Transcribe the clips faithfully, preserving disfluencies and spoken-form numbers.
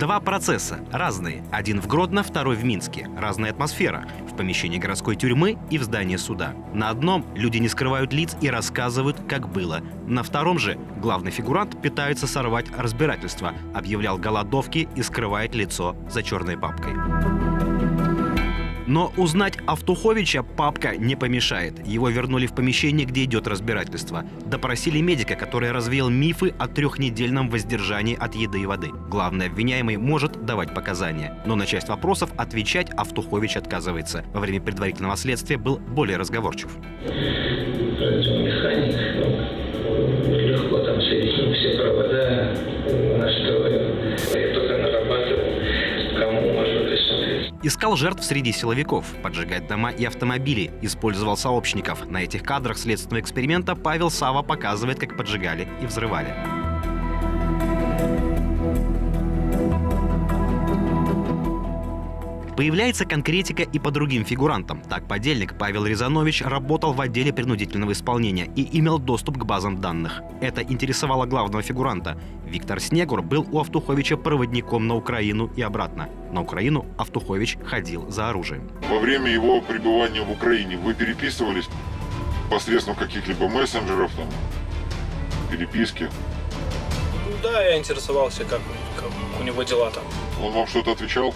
Два процесса, разные. Один в Гродно, второй в Минске. Разная атмосфера. В помещении городской тюрьмы и в здании суда. На одном люди не скрывают лиц и рассказывают, как было. На втором же главный фигурант пытается сорвать разбирательство, объявлял голодовки и скрывает лицо за черной папкой. Но узнать Автуховича папка не помешает. Его вернули в помещение, где идет разбирательство. Допросили медика, который развеял мифы о трехнедельном воздержании от еды и воды. Главный обвиняемый может давать показания. Но на часть вопросов отвечать Автухович отказывается. Во время предварительного следствия был более разговорчив. Искал жертв среди силовиков, поджигать дома и автомобили, использовал сообщников. На этих кадрах следственного эксперимента Павел Сава показывает, как поджигали и взрывали. Появляется конкретика и по другим фигурантам. Так, подельник Павел Рязанович работал в отделе принудительного исполнения и имел доступ к базам данных. Это интересовало главного фигуранта. Виктор Снегур был у Автуховича проводником на Украину и обратно. На Украину Автухович ходил за оружием. Во время его пребывания в Украине вы переписывались посредством каких-либо мессенджеров, там, переписки? Да, я интересовался, как, как у него дела там. Он вам что-то отвечал?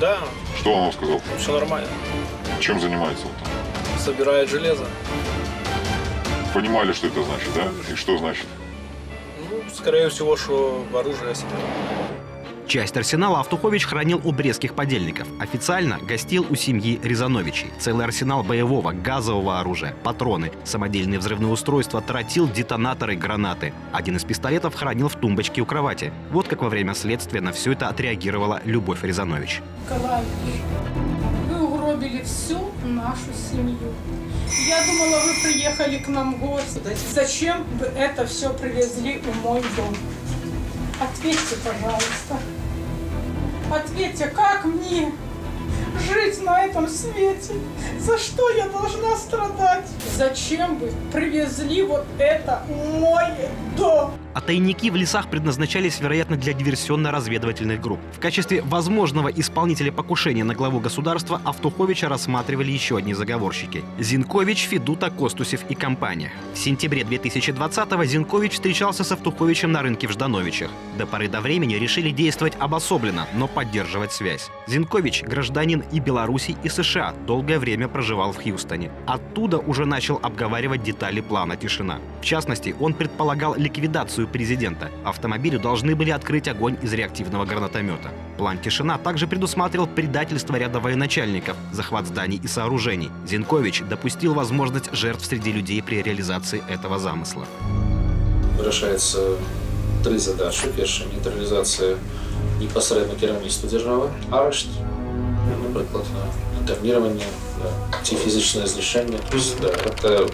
Да. Что он вам сказал? Все нормально. Чем занимается он там? Собирает железо. Понимали, что это значит, да? И что значит? Ну, скорее всего, что оружие собирает. Часть арсенала Автухович хранил у брестских подельников. Официально гостил у семьи Рязановичей. Целый арсенал боевого, газового оружия, патроны, самодельные взрывные устройства, тротил, детонаторы, гранаты. Один из пистолетов хранил в тумбочке у кровати. Вот как во время следствия на все это отреагировала Любовь Рязанович. Николаевич, вы угробили всю нашу семью. Я думала, вы приехали к нам в гости. Зачем вы это все привезли в мой дом? Ответьте, пожалуйста. Ответьте, как мне жить на этом свете? За что я должна страдать? Зачем вы привезли вот это мой дом? А тайники в лесах предназначались, вероятно, для диверсионно-разведывательных групп. В качестве возможного исполнителя покушения на главу государства Автуховича рассматривали еще одни заговорщики – Зенкович, Федута, Костусев и компания. В сентябре две тысячи двадцатого Зенкович встречался с Автуховичем на рынке в Ждановичах. До поры до времени решили действовать обособленно, но поддерживать связь. Зенкович – гражданин и Беларуси, и США, долгое время проживал в Хьюстоне. Оттуда уже начал обговаривать детали плана «Тишина». В частности, он предполагал ликвидацию президента. Автомобилю должны были открыть огонь из реактивного гранатомета. План «Тишина» также предусматривал предательство ряда военачальников, захват зданий и сооружений. Зенкович допустил возможность жертв среди людей при реализации этого замысла. Решается три задачи. Первая – нейтрализация непосредственно керамиста державы, арешт, например, интернирование, да, физическое изничтение. Да, это...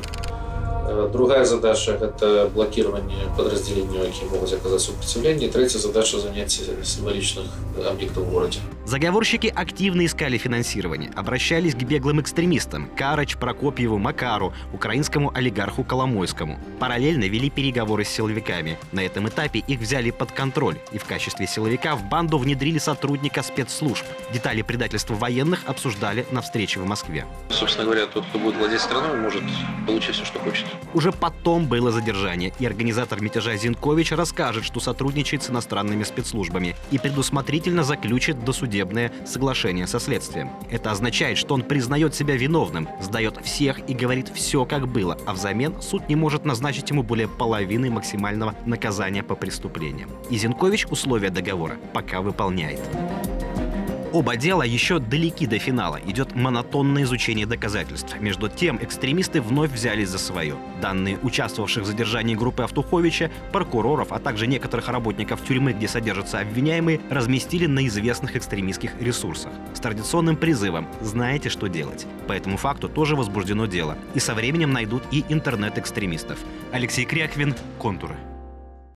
Другая задача – это блокирование подразделений, которые могут оказать сопротивление. И третья задача – занятие символичных объектов в городе. Заговорщики активно искали финансирование. Обращались к беглым экстремистам – Карач, Прокопьеву, Макару, украинскому олигарху Коломойскому. Параллельно вели переговоры с силовиками. На этом этапе их взяли под контроль. И в качестве силовика в банду внедрили сотрудника спецслужб. Детали предательства военных обсуждали на встрече в Москве. Собственно говоря, тот, кто будет владеть страной, может получить все, что хочет. Уже потом было задержание, и организатор мятежа Зенкович расскажет, что сотрудничает с иностранными спецслужбами и предусмотрительно заключит досудебное соглашение со следствием. Это означает, что он признает себя виновным, сдает всех и говорит все, как было, а взамен суд не может назначить ему более половины максимального наказания по преступлениям. И Зенкович условия договора пока выполняет. Оба дела еще далеки до финала. Идет монотонное изучение доказательств. Между тем, экстремисты вновь взялись за свое. Данные участвовавших в задержании группы Автуховича, прокуроров, а также некоторых работников тюрьмы, где содержатся обвиняемые, разместили на известных экстремистских ресурсах. С традиционным призывом «Знаете, что делать». По этому факту тоже возбуждено дело. И со временем найдут и интернет-экстремистов. Алексей Кряквин, «Контуры».